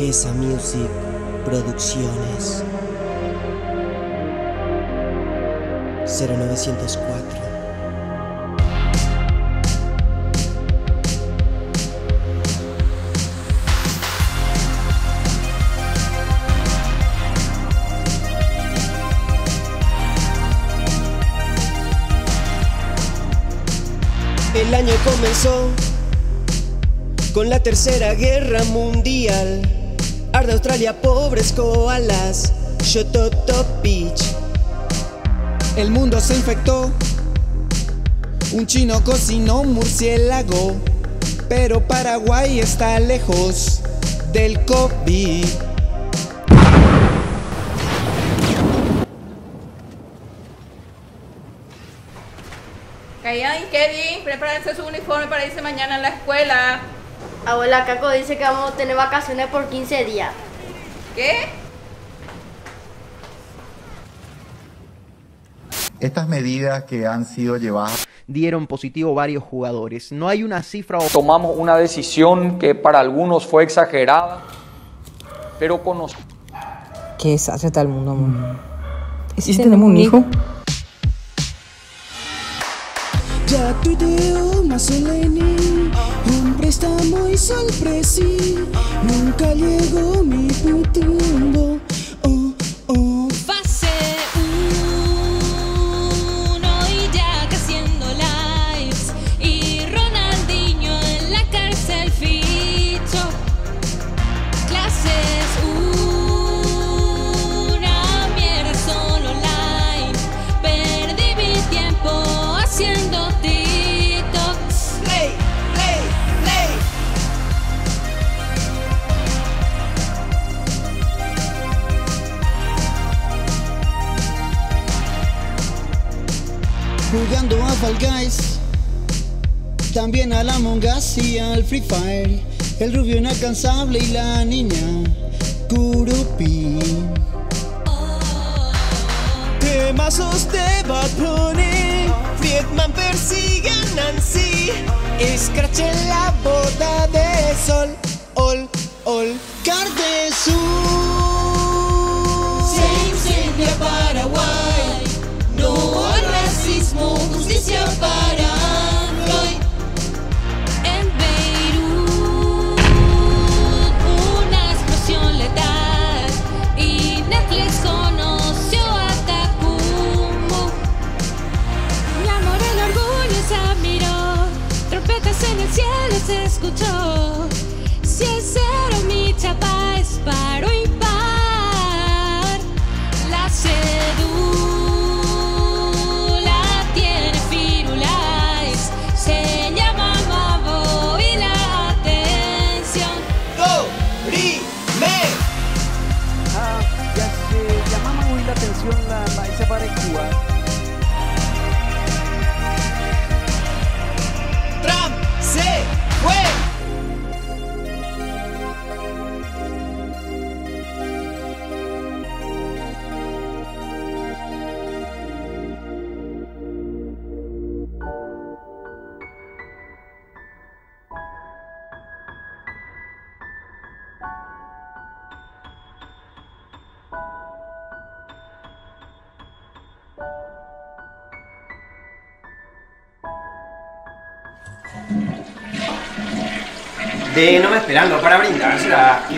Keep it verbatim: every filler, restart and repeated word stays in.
Esa Music Producciones cero novecientos cuatro. El año comenzó con la tercera guerra mundial. Arde Australia, pobres koalas, Yototop Beach. El mundo se infectó, un chino cocinó un murciélago, pero Paraguay está lejos del COVID. Kayan y Kevin, prepárense su uniforme para irse mañana a la escuela. Abuela, Caco dice que vamos a tener vacaciones por quince días. ¿Qué? Estas medidas que han sido llevadas dieron positivo varios jugadores. No hay una cifra. Tomamos una decisión que para algunos fue exagerada, pero con nosotros. ¿Qué desastre está el mundo, amor? ¿Y si tenemos un hijo? Ya tuiteo más solemne, hombre está muy sorpresivo, nunca llegó mi putumbo, oh, oh. Fase uno y ya casi haciendo lives, y Ronaldinho en la cárcel ficho, clases uno. Jugando a Fall Guys, también al Among Us y al Free Fire, El Rubio Inalcanzable y la Niña Kurupi. Temazos de Batone, Vietman persigue a Nancy, escrache la boda de sol, ol, ol, Cardesu. Same, same de Paraguay, no hay racismo, justicia para Paraguay. En Beirut, una explosión letal y Netflix conoció a Tacumo. La moral orgullosa miró, trompetas en el cielo se escuchó. Si es cero mi chapa es paro impar, la seduce. La maíz para Cuba. Trump se fue. De no me esperando para brindar.